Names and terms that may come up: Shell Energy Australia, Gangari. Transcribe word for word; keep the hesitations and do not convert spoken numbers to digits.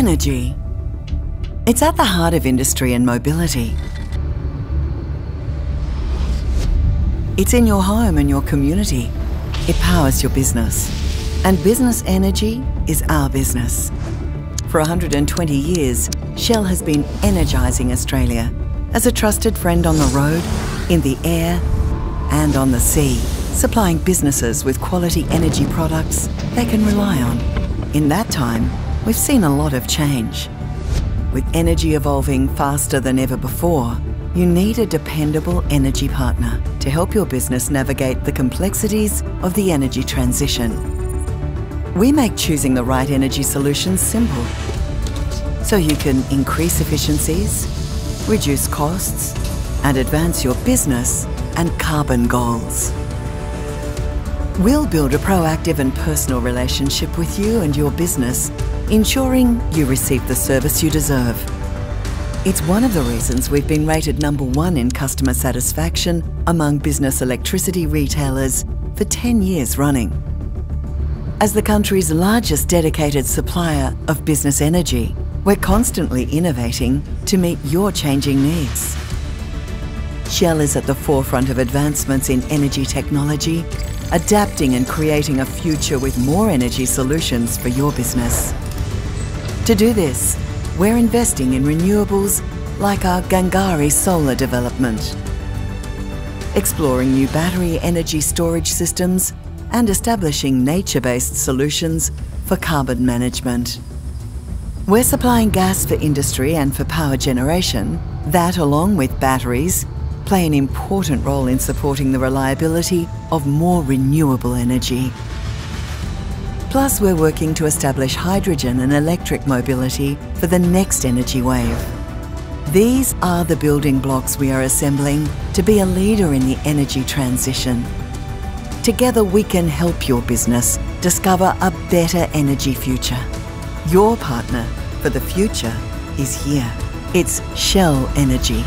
Energy. It's at the heart of industry and mobility. It's in your home and your community. It powers your business. And business energy is our business. For one hundred twenty years, Shell has been energising Australia as a trusted friend on the road, in the air and on the sea, supplying businesses with quality energy products they can rely on. In that time, we've seen a lot of change. With energy evolving faster than ever before, you need a dependable energy partner to help your business navigate the complexities of the energy transition. We make choosing the right energy solutions simple, so you can increase efficiencies, reduce costs, and advance your business and carbon goals. We'll build a proactive and personal relationship with you and your business, ensuring you receive the service you deserve. It's one of the reasons we've been rated number one in customer satisfaction among business electricity retailers for ten years running. As the country's largest dedicated supplier of business energy, we're constantly innovating to meet your changing needs. Shell is at the forefront of advancements in energy technology, adapting and creating a future with more energy solutions for your business. To do this, we're investing in renewables like our Gangari solar development, exploring new battery energy storage systems, and establishing nature-based solutions for carbon management. We're supplying gas for industry and for power generation that, along with batteries, play an important role in supporting the reliability of more renewable energy. Plus, we're working to establish hydrogen and electric mobility for the next energy wave. These are the building blocks we are assembling to be a leader in the energy transition. Together we can help your business discover a better energy future. Your partner for the future is here. It's Shell Energy.